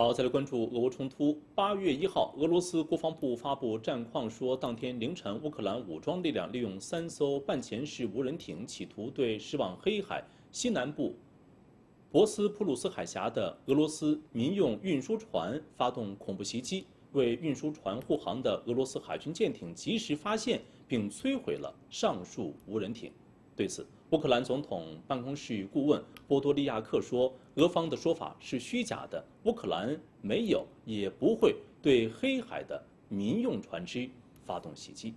好，再来关注俄乌冲突。8月1号，俄罗斯国防部发布战况说，当天凌晨，乌克兰武装力量利用3艘半潜式无人艇，企图对驶往黑海西南部博斯普鲁斯海峡的俄罗斯民用运输船发动恐怖袭击。为运输船护航的俄罗斯海军舰艇及时发现并摧毁了上述无人艇。对此，乌克兰总统办公室顾问波多利亚克说，俄方的说法是虚假的，乌克兰没有也不会对黑海的民用船只发动袭击。